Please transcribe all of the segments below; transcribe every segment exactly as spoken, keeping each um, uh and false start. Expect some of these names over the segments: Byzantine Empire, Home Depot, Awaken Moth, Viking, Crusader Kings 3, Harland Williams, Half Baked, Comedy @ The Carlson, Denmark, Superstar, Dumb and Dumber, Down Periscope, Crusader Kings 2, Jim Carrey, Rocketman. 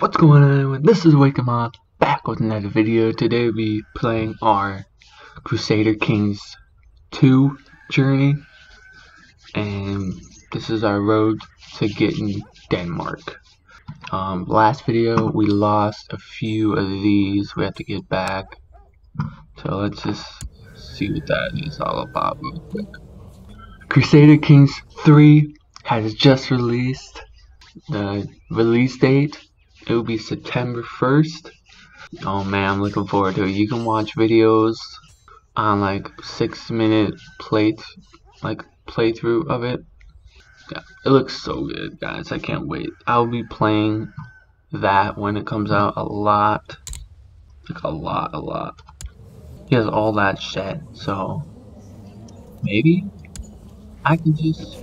What's going on? This is Awaken Moth, back with another video. Today we'll be playing our Crusader Kings two journey, and this is our road to getting Denmark. Um, last video we lost a few of these, we have to get back, so let's just see what that is all about real quick. Crusader Kings three has just released. The release date, it will be September first. Oh man, I'm looking forward to it. You can watch videos on like six minute play like playthrough of it. Yeah, it looks so good, guys. I can't wait. I'll be playing that when it comes out a lot, like a lot, a lot. He has all that shit, so maybe I can just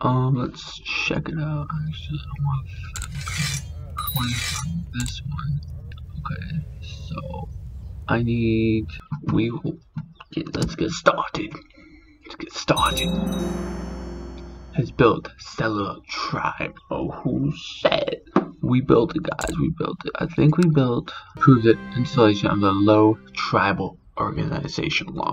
um let's check it out. I just want this one. Okay, so I need we will yeah, let's get started. Let's get started. Has built Cellular Tribe. Oh, who said? We built it, guys, we built it. I think we built proved it installation of the low tribal organization law.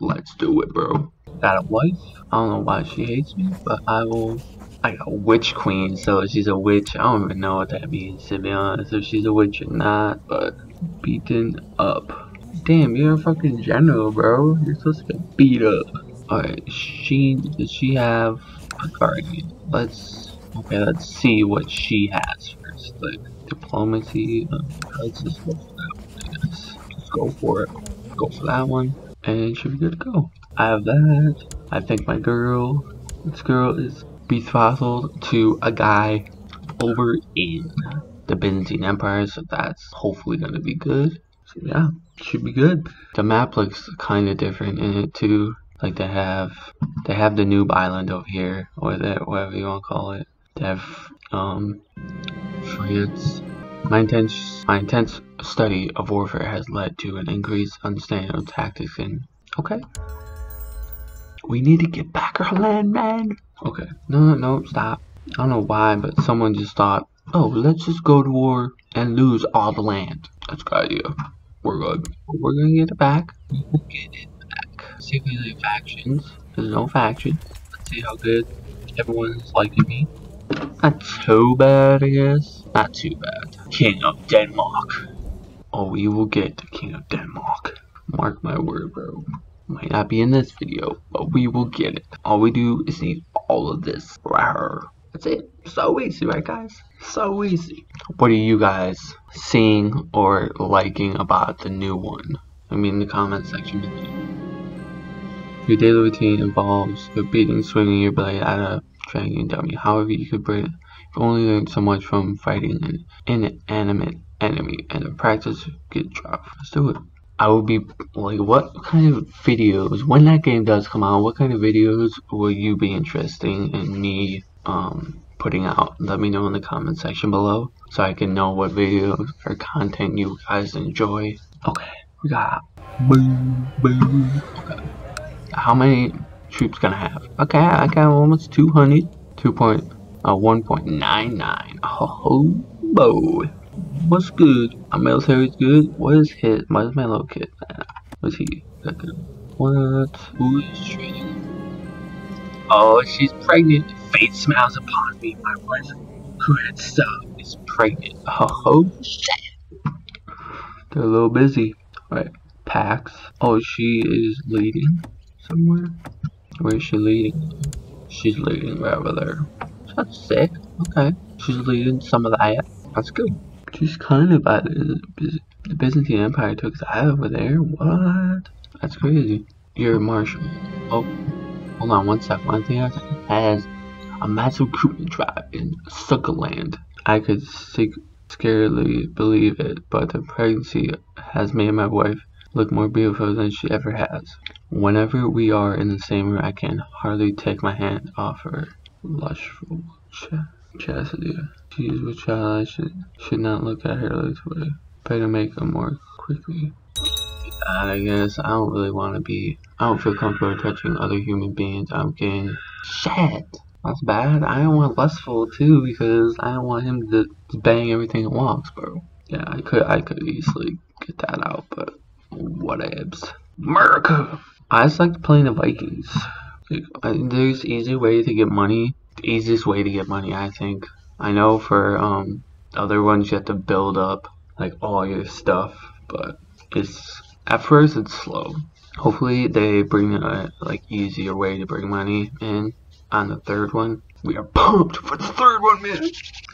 Let's do it, bro. Got a wife. I don't know why she hates me, but I will. I got a witch queen, so she's a witch. I don't even know what that means, to be honest, if she's a witch or not, but beaten up. Damn, you're a fucking general, bro. You're supposed to get beat up. Alright, she, does she have a guardian? Let's, okay, let's see what she has first. Like, diplomacy, um, let's just go for that one, I guess. Just go for it. Go for that one. And should be good to go. I have that. I think my girl, this girl is betrothed to a guy over in the Byzantine Empire, so that's hopefully gonna be good. So yeah, should be good. The map looks kind of different in it too. Like they have, they have the noob island over here, or that, whatever you want to call it. They have um, France. My intense, my intense study of warfare has led to an increased understanding of tactics and... Okay. We need to get back our land, man! Okay. No, no, no, stop. I don't know why, but someone just thought, oh, let's just go to war and lose all the land. That's a good idea. We're good. We're gonna get it back. We'll get it back. See if there's any factions. There's no faction. Let's see how good everyone's liking me. Not too bad, I guess. Not too bad. King of Denmark. Oh, we will get the King of Denmark. Mark my word, bro. Might not be in this video, but we will get it. All we do is need all of this. That's it. So easy, right, guys? So easy. What are you guys seeing or liking about the new one? I mean, in the comment section below. Your daily routine involves repeating swinging your blade at a dragon dummy. However, you could bring it. You've only learned so much from fighting an inanimate enemy, and the practice get dropped. Let's do it. I will be like, what kind of videos, when that game does come out, what kind of videos will you be interesting in me um, putting out? Let me know in the comment section below so I can know what videos or content you guys enjoy. Okay, we got boom, boom. Okay. How many troops gonna have? Okay, I got almost two hundred. two point nine nine. Oh, boy. What's good? Our military's good. What is his? What is my little kid? What's he? What? Who is training? Oh, she's pregnant. Fate smiles upon me. My wife, who had stopped, is pregnant. Oh, shit. They're a little busy. Alright, Pax. Oh, she is leading somewhere. Where is she leading? She's leading wherever they're. That's sick. Okay. She's leading some of the I. That's good. She's kind of at the Byzantine Empire took the eye over there. What? That's crazy. You're a marshal. Oh, hold on one second. One thing I has a massive recruitment drive in Suckerland. I could scarcely believe it, but the pregnancy has made my wife look more beautiful than she ever has. Whenever we are in the same room, I can hardly take my hand off her. Lustful ch chastity. She is with child. I should, should not look at her this way. Better make them more quickly. I guess I don't really want to be. I don't feel comfortable touching other human beings. I'm getting shit. That's bad. I don't want lustful too because I don't want him to Just bang everything that walks, bro. Yeah, I could I could easily get that out, but what abs. America! I just like playing the Vikings. Like, I, there's easy way to get money. The easiest way to get money, I think. I know for um other ones you have to build up like all your stuff, but it's at first it's slow. Hopefully they bring a like easier way to bring money in on the third one. We are pumped for the third one, man.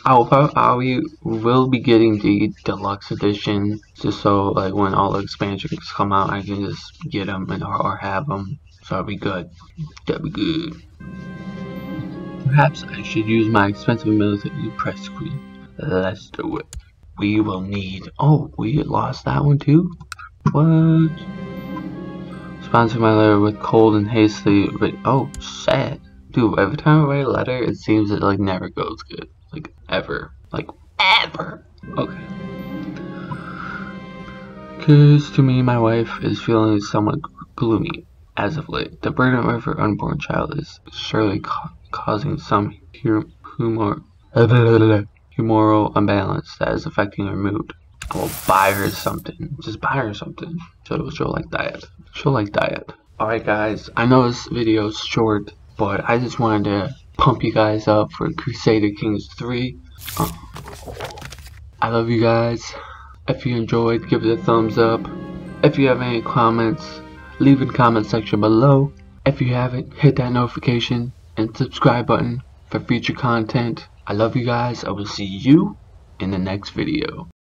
I'll probably will be getting the deluxe edition just so like when all the expansions come out, I can just get them and or have them. So that'll be good. That'll be good. Perhaps I should use my expensive military press screen. Let's do it. We will need. Oh, we lost that one too. What? Sponsor my letter with cold and hastily. But oh, sad. Dude, every time I write a letter, it seems it like never goes good. Like ever. Like ever. Okay. Cause to me, my wife is feeling somewhat gloomy as of late. The burden of her unborn child is surely ca causing some hu humor humoral imbalance that is affecting her mood. I will buy her something. Just buy her something. She'll, she'll like diet. She'll like diet. Alright guys, I know this video is short, but I just wanted to pump you guys up for Crusader Kings three. Oh. I love you guys. If you enjoyed, give it a thumbs up. If you have any comments, leave in the comment section below. If you haven't, hit that notification and subscribe button for future content. I love you guys. I will see you in the next video.